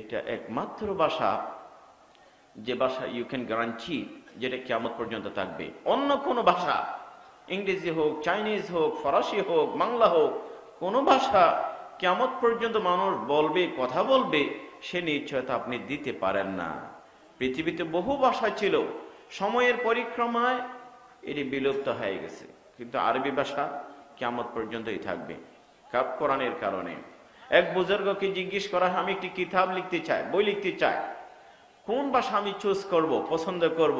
এটা একমাত্র ভাষা যে ভাষা ইউ ক্যান গ্যারান্টি যেটা কিয়ামত পর্যন্ত থাকবে। অন্য কোন ভাষা, ইংরেজি হোক, চাইনিজ হোক, ফরাসি হোক, বাংলা হোক, কোন ভাষা কিয়ামত পর্যন্ত মানুষ বলবে, কথা বলবে, সে নিশ্চয়তা আপনি দিতে পারেন না। পৃথিবীতে বহু ভাষা ছিল, সময়ের পরিক্রমায় এটি বিলুপ্ত হয়ে গেছে, কিন্তু আরবি ভাষা কিয়ামত পর্যন্তই থাকবে কোরআনের কারণে। এক বুজুর্গকে জিজ্ঞেস করা হয়, আমি একটি কিতাব লিখতে চাই, বই লিখতে চাই, কোন ভাষা আমি চুজ করব, পছন্দ করব,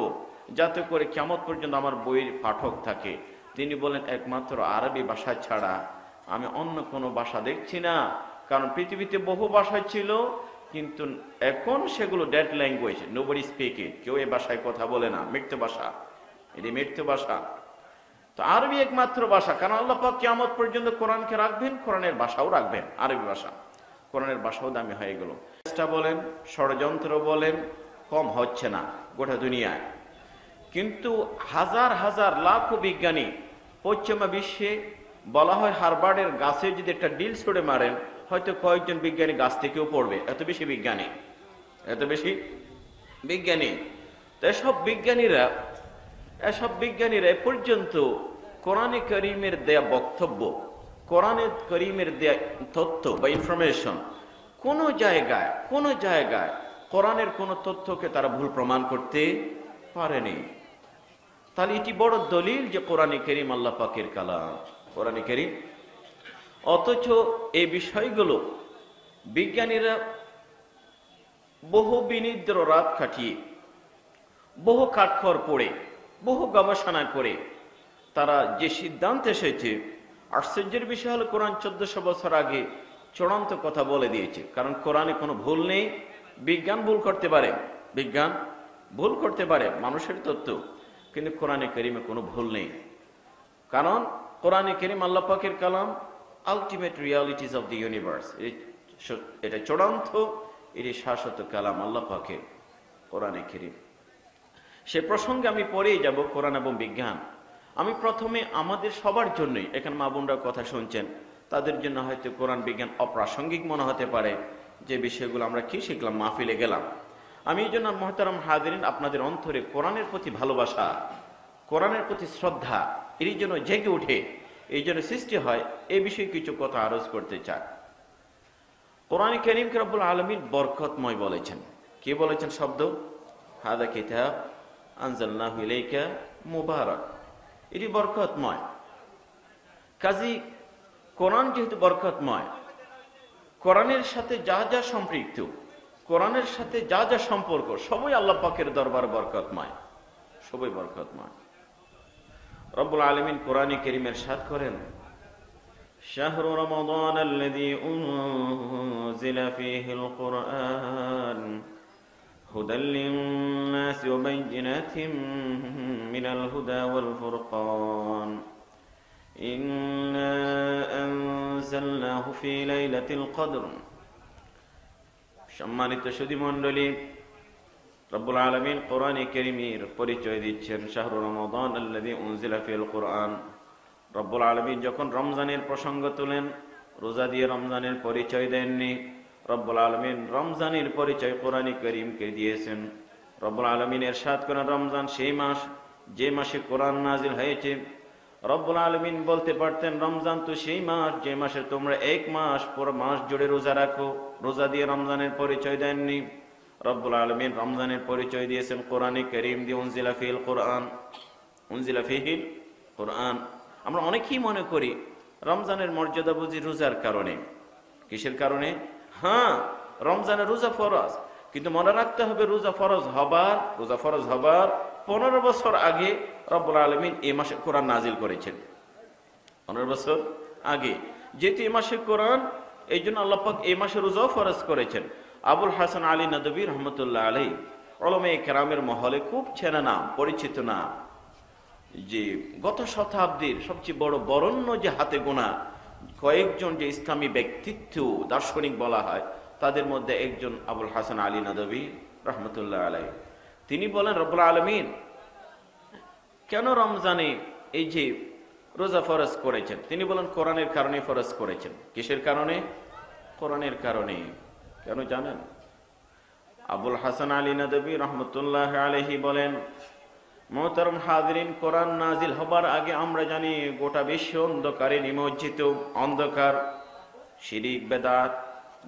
যাতে করে কিয়ামত পর্যন্ত আমার বইয়ের পাঠক থাকে। তিনি বলেন, একমাত্র আরবি ভাষা ছাড়া আমি অন্য কোনো ভাষা দেখছি না, কারণ পৃথিবীতে বহু ভাষা ছিল, কিন্তু এখন সেগুলো dead language, nobody speak it, কেউ এ ভাষায় কথা বলে না, মৃত্যু ভাষা, এটি মৃত্যু ভাষা। তো আরবি একমাত্র ভাষা, কারণ আল্লাহ পাক কিয়ামত পর্যন্ত কোরআনকে রাখবেন, কোরআনের ভাষাও রাখবেন, আরবি ভাষা কোরআনের ভাষাও দামি হয়ে গেল। চেষ্টা বলেন, ষড়যন্ত্র বলেন, কম হচ্ছে না গোটা দুনিয়ায়। কিন্তু হাজার হাজার লাখো বিজ্ঞানী, পশ্চিমা বিশ্বে বলা হয় হার্ভার্ডের গাছে যদি একটা ডিল ছুড়ে মারেন, হয়তো কয়েকজন বিজ্ঞানী গাছ থেকেও পড়বে, এত বেশি বিজ্ঞানী, এত বেশি বিজ্ঞানী। তো এসব বিজ্ঞানীরা এ পর্যন্ত কোরআনে করিমের দেয়া বক্তব্য, কোরআনে করিমের দেয়া তথ্য বা ইনফরমেশন কোনো জায়গায় কোরআনের কোনো তথ্যকে তারা ভুল প্রমাণ করতে পারেনি। তাহলে এটি বড় দলিল যে কোরআনে করিম আল্লাহ পাকের কালাম, কোরআনে করিম। অথচ এই বিষয়গুলো বিজ্ঞানীরা বহু বিনিদ্র রাত কাটিয়ে, বহু কাঠখড় পড়ে, বহু গবেষণা করে তারা যে সিদ্ধান্ত এসেছে, আশ্চর্যের বিষয় হল কোরআন 1400 বছর আগে চূড়ান্ত কথা বলে দিয়েছে। কারণ কোরআনে কোনো ভুল নেই, বিজ্ঞান ভুল করতে পারে মানুষের তত্ত্ব, কিন্তু কোরআনে করিমে কোনো ভুল নেই, কারণ কোরআনে করিম আল্লাহ পাকের কালাম, ultimate realities of the universe, এটা চূড়ান্ত, এটি শাশ্বত কালাম আল্লাহ পাকের কোরআনে করিম। সে প্রসঙ্গে আমি পরেই যাব, কোরআন এবং বিজ্ঞান। আমি প্রথমে আমাদের সবার জন্যই, এখানে মা বোনরা কথা শুনছেন, তাদের জন্য হয়তো কোরআন বিজ্ঞান অপ্রাসঙ্গিক মনে হতে পারে, যে বিষয়গুলো আমরা কি শিখলাম, মাহফিলে গেলাম। আমি এই জন্য মোহতারাম হাজিরিন, আপনাদের অন্তরে কোরআনের প্রতি ভালোবাসা, কোরআনের প্রতি শ্রদ্ধা এর জন্য জেগে ওঠে, এই জন্য সৃষ্টি হয়, এই বিষয়ে কিছু কথা আরজ করতে চাই। কোরআনে কারীমকে রব্বুল আলামিন বরকতময় বলেছেন। কে বলেছেন? শব্দ হাদা কিতাব আনজালনাহু ইলাইকা মুবারক, এটি বরকতময়। কাজী কোরআন যেহেতু বরকতময়, কোরআনের সাথে যা যা সম্পৃক্ত, কোরআনের সাথে যা যা সম্পর্ক, সবই আল্লাহ পাকের দরবার বরকতময়, সবই বরকতময়। রব্বুল আলামিন কোরআনে কারীমে ইরশাদ করেন, শাহরু রমাদানাল্লাযী উনজিলা ফীহিল কুরআন হুদাল লিন-নাসি ওয়া বাইয়িনাতিম মিনাল হুদা ওয়াল ফুরকান ইন্না আনজালনাহু ফী লাইলাতিল কদর। সম্মানিত সুধী মণ্ডলী, রব্বুল আলামিন কোরআনে কারীমের পরিচয় দিচ্ছেন, শাহরু রমাদানাল্লাযী উনজিলা ফিল কুরআন। রব্বুল আলামিন যখন রমজানের প্রসঙ্গ তোলেন, রোজা দিয়ে রমজানের পরিচয় দেননি, রব্বুল আলামিন রমজানের পরিচয় কোরআনে কারীমকে দিয়েছেন। রব্বুল আলামিন ইরশাদ করেন, রমজান সেই মাস যে মাসে কোরআন নাজিল হয়েছে। রব্বুল আলামিন বলতে পারতেন, রমজান তো সেই মাস যে মাসে তোমরা এক মাস পুরো মাস জুড়ে রোজা রাখো, রোজা দিয়ে রমজানের পরিচয় দেননি। রব্বুল আলামিন রমজানের পরিচয় দিয়েছেন কোরআনে কারীম দিয়ে, উনজিলা ফিহিল কোরআন। আমরা অনেকেই মনে করি রমজানের মর্যাদা বুঝি রোজার কারণে, কিসের কারণে? হ্যাঁ, রমজানের রোজা ফরজ, কিন্তু মনে রাখতে হবে রোজা ফরজ হবার 15 বছর আগে রব্বুল আলামিন এই মাসে কোরআন নাজিল করেছেন, 15 বছর আগে। যেহেতু এই মাসে কোরআন, এই জন্য আল্লাহ পাক এই মাসে রোজাও ফরজ করেছেন। আবুল হাসান আলী নদভী রহমতুল্লাহ আলাইহি, উলামায়ে কেরামের মহলে খুব চেনা নাম, পরিচিত নাম, যে গত শতাব্দীর সবচেয়ে বড় বরণ্য যে হাতে গোনা কয়েকজন যে ইসলামী ব্যক্তিত্ব দার্শনিক বলা হয়, তাদের মধ্যে একজন আবুল হাসান আলী নদভী রহমতুল্লাহ আলাইহি। তিনি বলেন, রব্বুল আলামিন কেন রমজানে এই যে রোজা ফরজ করেছেন? তিনি বলেন, কোরআনের কারণে ফরজ করেছেন। কিসের কারণে? কোরআনের কারণে। কেন জানেন? আবুল হাসান আলী নদভী রহমতুল্লাহ আলাইহি বলেন, মোহতারম হাজরিন, কোরআন নাজিল হবার আগে আমরা জানি গোটা বিশ্ব অন্ধকারে নিমজ্জিত। অন্ধকার, শিরিক, বেদাত,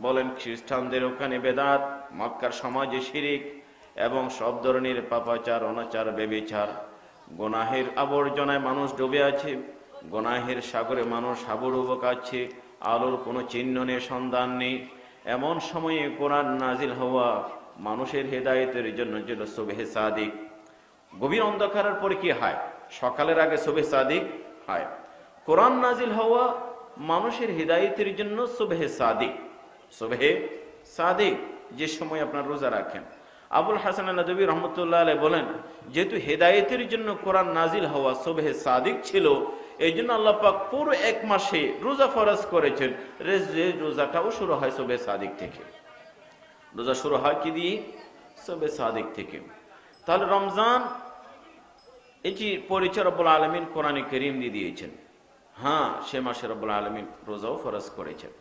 বলেন খ্রিস্টানদের ওখানে বেদাত, মক্কার সমাজে শিরিক এবং সব ধরনের পাপাচার, অনাচার, ব্যভিচার, গোনাহের আবর্জনায় মানুষ ডুবে আছে, গোনাহের সাগরে মানুষ হাবুডুবু খাচ্ছে, আলোর কোনো চিহ্ন নেই, সন্ধান নেই। এমন সময়ে কোরআন নাজিল হওয়া মানুষের হেদায়েতের জন্য ছিল সুবহে সাদিক। গভীর অন্ধকারের পরে কি হয়? সকালের আগে সুবহে সাদিক হয়। কোরআন নাজিল হওয়া মানুষের হেদায়েতের জন্য সুবহে সাদিক। সুবহে সাদিক যে সময় আপনার রোজা রাখেন। আবুল হাসান নদভী রহমতুল্লাহ আলাইহি বলেন, যেহেতু হেদায়েতের জন্য কোরআন নাজিল হওয়া সুবহে সাদিক ছিল, এই জন্য আল্লাহ পাক পুরো এক মাসে রোজা ফরজ করেছেন। রোজাটাও শুরু হয় সুবহে সাদিক থেকে। রোজা শুরু হয় কি দিয়ে? সুবহে সাদিক থেকে। তাহলে রমজান এটি পরিচয় রব্বুল আলামিন কোরআনে কারীম দিয়ে দিয়েছেন। হ্যাঁ, সে মাসে রব্বুল আলামিন রোজাও ফরজ করেছেন।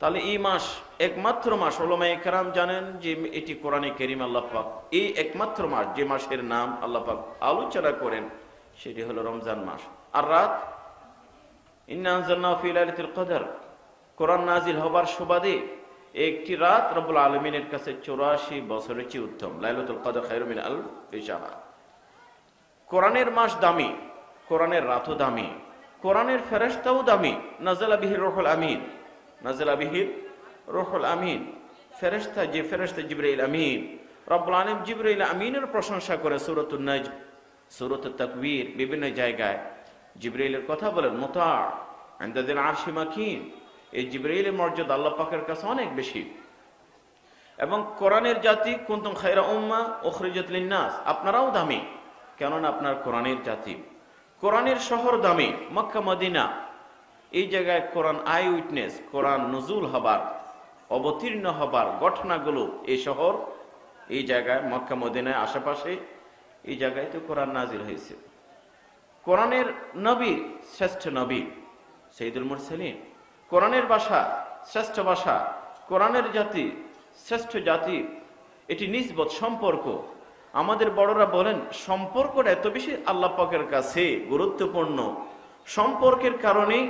তাহলে এই মাস একমাত্র মাস, উলামায়ে কেরাম জানেন যে এটি কোরআনে কারীম আল্লাহ পাক এই একমাত্র মাস যে মাসের নাম আল্লাহ পাক আলোচনা করেন, সেটি হলো রমজান মাস। আর রাত ইন্না আনজালনাহু ফি লাইলাতুল কদর, কোরআন নাজিল হবার সুবাদে একটি রাত রব্বুল আলামিনের কাছে ৮৪ বছরের চেয়ে উত্তম। লাইলাতুল কদর খায়রুম মিন আলফি শাহর। কোরআনের মাস দামি, কোরআনের রাতও দামি, কোরআনের ফেরেশতাও দামি। নাযালা বিহি রুহুল আমিন, নাযালা বিহি রুহুল আমিন, ফেরেশতা যে ফেরেশতা জিবরাইল আমিন। রব্বুল আলামিন জিবরাইল আমিনের প্রশংসা করে সূরাতুন নাজম, সূরাতুত তাকবীর, বিভিন্ন জায়গায় জিবরাইলের কথা বলেন। মুতা ইনদাল আরশি মাকিন, এই জিবরাইলের মর্যাদা আল্লাহ পাকের কাছে অনেক বেশি। এবং কোরআনের জাতি কুনতুম খায়রা উম্মাহ উখরিজাত লিন-নাস, আপনারাও দামি, কেননা আপনার কোরআনের জাতি। কোরআনের শহর দামি, মক্কা মদিনা। এই জায়গায় কোরআন আই উইটনেস, কোরআন নজুল হবার, অবতীর্ণ হবার ঘটনাগুলো এই শহর, এই জায়গায় মক্কা মদিনায় আশেপাশে এই জায়গায় তো কোরআন নাজিল হয়েছে। কোরআনের নবী শ্রেষ্ঠ নবী সাইয়্যিদুল মুরসালিন, কোরআনের ভাষা শ্রেষ্ঠ ভাষা, কোরআনের জাতি শ্রেষ্ঠ জাতি। এটি নিসবত সম্পর্ক। আমাদের বড়রা বলেন সম্পর্কটা এত বেশি আল্লাহ পাকের কাছে গুরুত্বপূর্ণ, সম্পর্কের কারণেই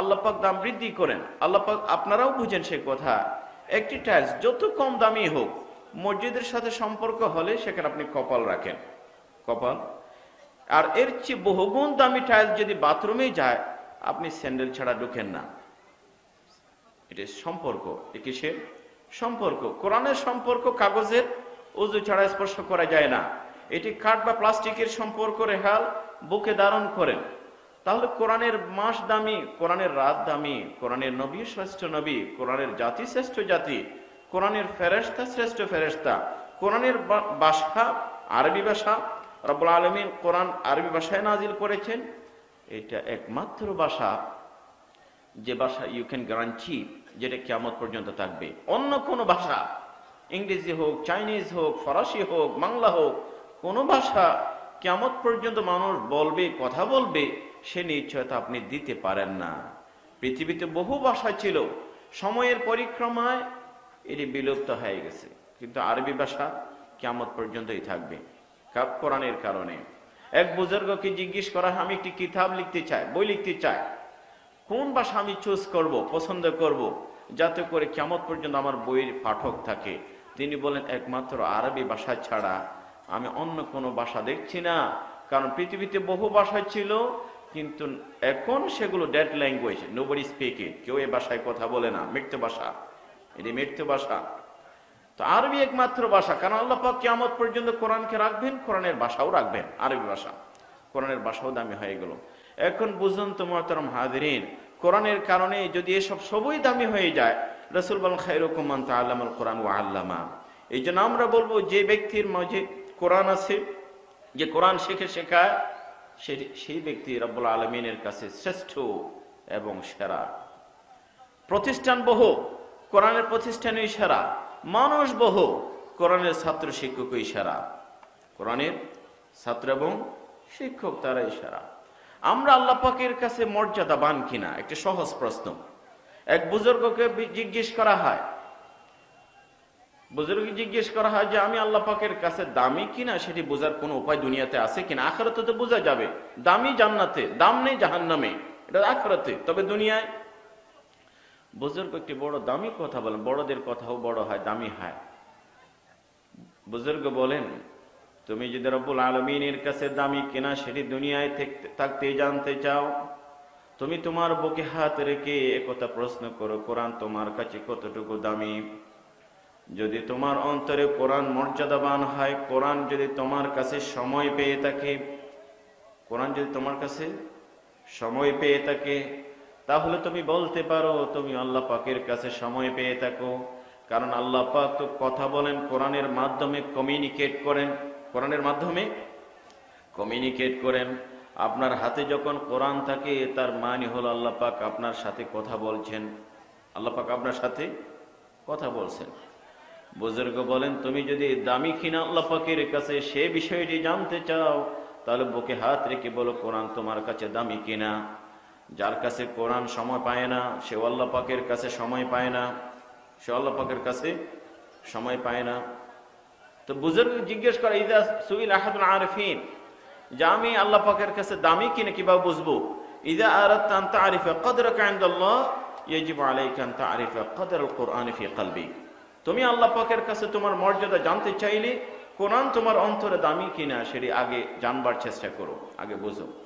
আল্লাহ পাক দাম বৃদ্ধি করেন। আল্লাহ পাক, আপনারাও বুঝেন সে কথা, একটি টাইলস যত কম দামি হোক, মসজিদের সাথে সম্পর্ক হলে সেখানে আপনি কপাল রাখেন, কপাল। আর এর চেয়ে বহুগুণ দামি টাইলস যদি বাথরুমে যায়, আপনি স্যান্ডেল ছাড়া ঢোকেন না। এটা সম্পর্ক। এটি সে সম্পর্ক। কোরআনের সম্পর্ক কাগজের, উজু ছাড়া স্পর্শ করা যায় না। এটি কাঠ বা প্লাস্টিকের সম্পর্ক রেহাল, বুকে ধারণ করেন। তাহলে কোরআনের মাস দামি, কোরআনের রাত দামি, কোরআনের নবী শ্রেষ্ঠ নবী, কোরআনের জাতি শ্রেষ্ঠ জাতি, কোরআনের ফেরেশতা শ্রেষ্ঠ ফেরেশতা, কোরআনের ভাষা আরবি ভাষা। রব্বুল আলামিন কোরআন আরবি ভাষায় নাজিল করেছেন। এটা একমাত্র ভাষা যে ভাষা ইউ ক্যান গ্যারান্টি, যেটা কিয়ামত পর্যন্ত থাকবে। অন্য কোনো ভাষা, ইংরেজি হোক, চাইনিজ হোক, ফরাসি হোক, বাংলা হোক, কোনো ভাষা কিয়ামত পর্যন্ত মানুষ বলবে, কথা বলবে, সে নিশ্চয়তা আপনি দিতে পারেন না। পৃথিবীতে বহু ভাষা ছিল, সময়ের পরিক্রমায় এটি বিলুপ্ত হয়ে গেছে, কিন্তু আরবি ভাষা কিয়ামত পর্যন্তই থাকবে কোরআনের কারণে। এক বুজুর্গকে জিজ্ঞেস করা হয়, আমি একটি কিতাব লিখতে চাই, বই লিখতে চাই, কোন ভাষা আমি চুজ করব, পছন্দ করব, যাতে করে কিয়ামত পর্যন্ত আমার বইয়ের পাঠক থাকে। তিনি বলেন, একমাত্র আরবি ভাষা ছাড়া আমি অন্য কোনো ভাষা দেখছি না। কারণ পৃথিবীতে বহু ভাষা ছিল, কিন্তু এখন সেগুলো dead language, nobody speak it, কেউ এ ভাষায় কথা বলে না, মৃত্যু ভাষা, এটি মৃত্যু ভাষা। তো আরবি একমাত্র ভাষা, কারণ আল্লাহ পাক কিয়ামত পর্যন্ত কোরআনকে রাখবেন, কোরআনের ভাষাও রাখবেন, আরবি ভাষা, কোরআনের ভাষাও দামি হয়ে গেল। এখন বুঝুন তো মোহতারম হাজিরিন, কোরআনের কারণে যদি এসব সবই দামি হয়ে যায়, রাসূল বলেন খায়রুকুম মান তাআল্লামাল কোরআন ওয়া আল্লামা। এই জন্য আমরা বলবো, যে ব্যক্তির মাঝে কোরআন আছে, যে কোরআন শেখায়, সেই ব্যক্তি রব্বুল আলামিনের কাছে শ্রেষ্ঠ এবং সেরা। প্রতিষ্ঠান বহু, কোরআনের প্রতিষ্ঠানই সেরা। মানুষ বহু, কোরআনের ছাত্র শিক্ষকই সেরা। কোরআনের ছাত্র এবং শিক্ষক তারাই সেরা। আমরা আল্লাহ পাকের কাছে মর্যাদাবান কিনা, একটি সহজ প্রশ্ন। এক বুজুর্গকে জিজ্ঞেস করা হয়, बुजुर्ग जिज्ञेस करा है जे आमी आल्लाह पाकेर काछे दामी किना सेटी बोझार कोनो उपाय दुनियाते आछे किना आखिरते तो बोझा जाबे दामी जान्नाते दाम नेई जहन्नामे एटा आखिरते तबे दुनियाय बुजुर्ग एकटी बड़ो दामी कथा बोलेन बड़ोदेर कथाओ बड़ो हय दामी हय बुजुर्ग बोलेन तुमि यदि रब्बुल आलमीनेर काछे दामी किना सेटी दुनियाय थाकते जानते चाओ तुमि तोमार बुके हाथ रेखे एकथा प्रश्न करो कुरान तोमार काछे कतटुकु दामी যদি তোমার অন্তরে কোরআন মর্যাদাবান হয় কোরআন যদি তোমার কাছে সময় পেয়ে থাকে কোরআন যদি তোমার কাছে সময় পেয়ে থাকে তাহলে তুমি বলতে পারো তুমি আল্লাহ পাকের কাছে সময় পেয়ে থাকো কারণ আল্লাহ পাক তো কথা বলেন কোরআনের মাধ্যমে কমিউনিকেট করেন কোরআনের মাধ্যমে কমিউনিকেট করেন আপনার হাতে যখন কোরআন থাকে তার মানে হলো আল্লাহ পাক আপনার সাথে কথা বলছেন আল্লাহ পাক আপনার সাথে কথা বলছেন बुजुर्ग बोलें तुम यदि दामी किना अल्लाह पाकेर काछे से विषयटी जानते चाओ ताहले बुके हाथ रेखे बोलो कुरान तुम्हार काछे दामी किना जार काछे कुरान समय पाय ना से अल्लाह पाकेर काछे समय पाय ना से अल्लाह पाकेर काछे समय पाय ना तो बुजुर्ग जिज्ञेस करे इदा सुइल अहदुल आरिफिन जामी अल्लाह पाकेर काछे दामी किना किभाबे बुझबो इदा आरादत आन तारिफा कदरक इंदाल्लाह याजिबु आलैका आन तारिफा कदर अल कुरान फी कल्बिक তুমি আল্লাহ পাকের কাছে তোমার মর্যাদা জানতে চাইলে কোরআন তোমার অন্তরে দামি কিনা সেটি আগে জানবার চেষ্টা করো আগে বুঝো।